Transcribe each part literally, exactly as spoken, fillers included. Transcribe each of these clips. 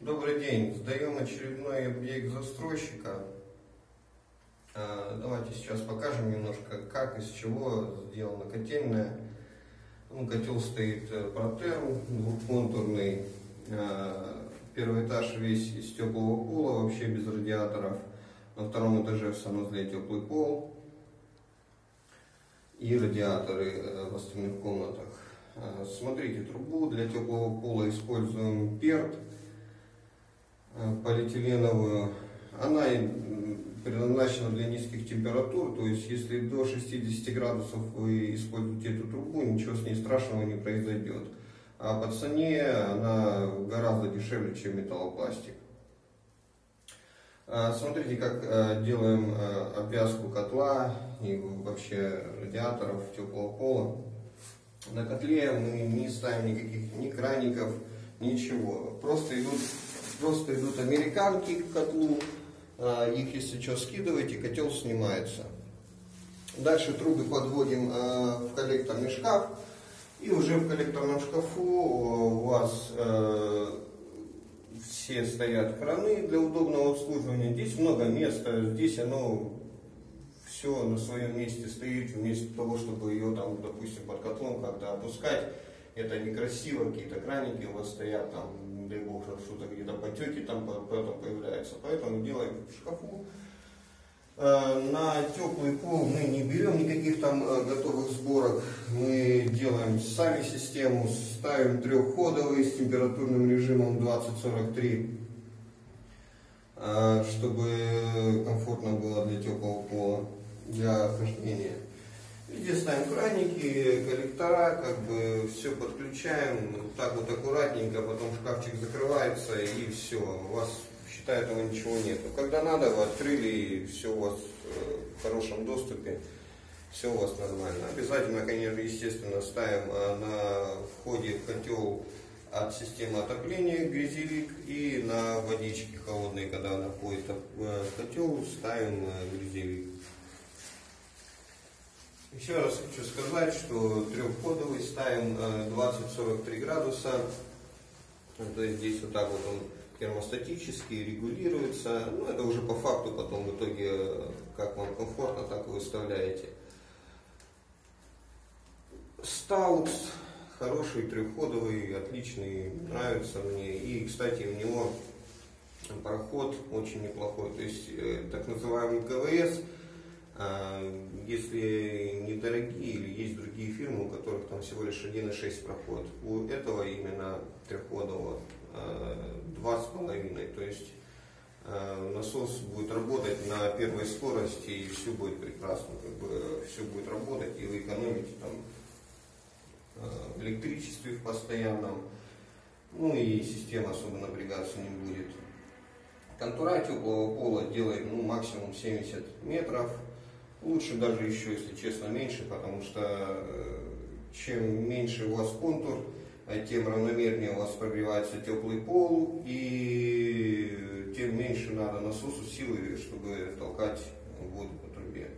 Добрый день, сдаем очередной объект застройщика. Давайте сейчас покажем немножко, как, из чего сделана котельная. Ну, котел стоит протерм, двухконтурный, первый этаж весь из теплого пола, вообще без радиаторов. На втором этаже в санузле теплый пол и радиаторы в остальных комнатах. Смотрите трубу, для теплого пола используем перт полиэтиленовую. Она предназначена для низких температур, то есть если до шестидесяти градусов вы используете эту трубу, ничего с ней страшного не произойдет. А по цене она гораздо дешевле, чем металлопластик. Смотрите, как делаем обвязку котла и вообще радиаторов теплого пола. На котле мы не ставим никаких ни краников, ничего. Просто идут, просто идут американки к котлу. Их, если что, скидываете, котел снимается. Дальше трубы подводим в коллекторный шкаф. И уже в коллекторном шкафу у вас все стоят краны для удобного обслуживания. Здесь много места, здесь оно все на своем месте стоит, вместо того, чтобы ее там, допустим, под котлом как-то опускать. Это некрасиво, какие-то краники у вас стоят, там, дай бог, что-то где-то потеки там потом появляются. Поэтому делаем в шкафу. На теплый пол мы не берем никаких там готовых сборок, мы делаем сами систему, ставим трехходовый с температурным режимом двадцать сорок три, чтобы комфортно было для теплого пола, для хождения. Везде ставим краники, коллектора, как бы все подключаем, так вот аккуратненько, потом шкафчик закрывается и все, у вас этого ничего нету. Когда надо, вы открыли, и все у вас в хорошем доступе, все у вас нормально. Обязательно, конечно, естественно, ставим на входе в котел от системы отопления грязевик, и на водичке холодной, когда она входит в котел, ставим грязевик. Еще раз хочу сказать, что трехходовый ставим двадцать сорок три градуса, то есть здесь вот так вот он термостатически регулируется, ну, это уже по факту потом в итоге, как вам комфортно, так и выставляете. Stout хороший, трехходовый, отличный, нравится мне. И, кстати, у него проход очень неплохой, то есть так называемый КВС. Если недорогие или есть другие фирмы, у которых там всего лишь один и шесть проход, у этого именно трехходового два с половиной, то есть насос будет работать на первой скорости, и все будет прекрасно, как бы все будет работать, и вы экономите там в электричестве в постоянном, ну и система особо напрягаться не будет. Контура теплого пола делаем, ну, максимум семьдесят метров, лучше даже еще, если честно, меньше, потому что чем меньше у вас контур, тем равномернее у вас прогревается теплый пол, и тем меньше надо насосу силы, чтобы толкать воду по трубе.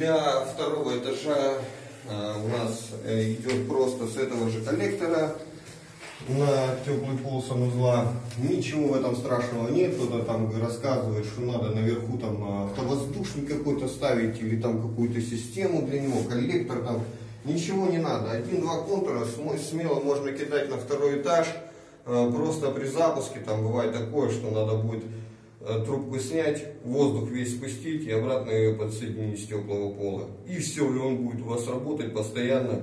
Для второго этажа у нас идет просто с этого же коллектора на теплый пол санузла. Ничего в этом страшного нет. Кто-то там рассказывает, что надо наверху там автовоздушник какой-то ставить или там какую-то систему для него, коллектор там. Ничего не надо, один-два контура смело можно кидать на второй этаж. Просто при запуске там бывает такое, что надо будет трубку снять, воздух весь спустить и обратно ее подсоединить с теплого пола. И все, и он будет у вас работать постоянно.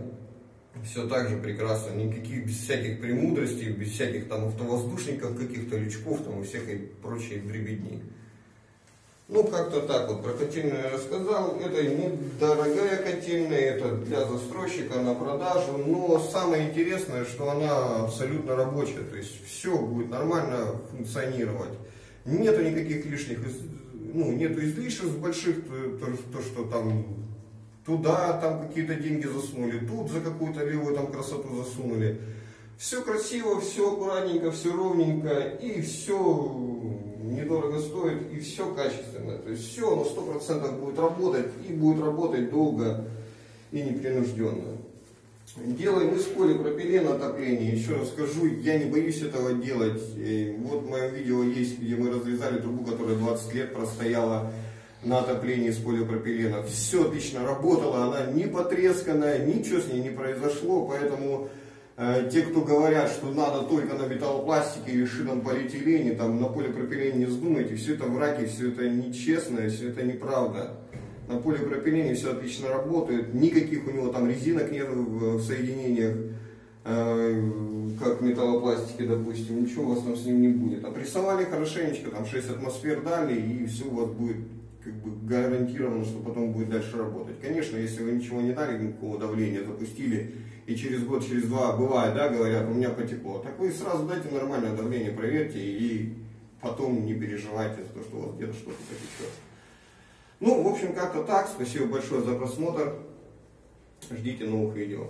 Все так же прекрасно, никаких, без всяких премудростей, без всяких там автовоздушников, каких-то лючков там и всякой прочей дребедни. Ну, как-то так вот. Про котельную я рассказал. Это недорогая котельная, это для застройщика на продажу. Но самое интересное, что она абсолютно рабочая. То есть все будет нормально функционировать. Нету никаких лишних, ну, нету излишеств больших, то, то что там туда там какие-то деньги засунули, тут за какую-то левую там красоту засунули. Все красиво, все аккуратненько, все ровненько и все недорого стоит, и все качественно, то есть все оно сто процентов будет работать, и будет работать долго и непринужденно. Делаем из полипропилен отопление. Еще раз скажу, я не боюсь этого делать. Вот мое видео есть, где мы разрезали трубу, которая двадцать лет простояла на отоплении из полипропилена. Все отлично работало, она не потресканная, ничего с ней не произошло. Поэтому э, те, кто говорят, что надо только на металлопластике или шином полиэтилене, там на полипропилене не вздумайте, все это враки, все это нечестно, все это неправда. На полипропилене все отлично работает, никаких у него там резинок нет в соединениях, как в металлопластике, допустим, ничего у вас там с ним не будет. Опрессовали хорошенечко, там шесть атмосфер дали, и все у вас будет как бы гарантировано, что потом будет дальше работать. Конечно, если вы ничего не дали, никакого давления запустили, и через год, через два, бывает, да, говорят, у меня потекло. Так вы сразу дайте нормальное давление, проверьте, и потом не переживайте за то, что у вас где-то что-то потечет. Ну, в общем, как-то так. Спасибо большое за просмотр. Ждите новых видео.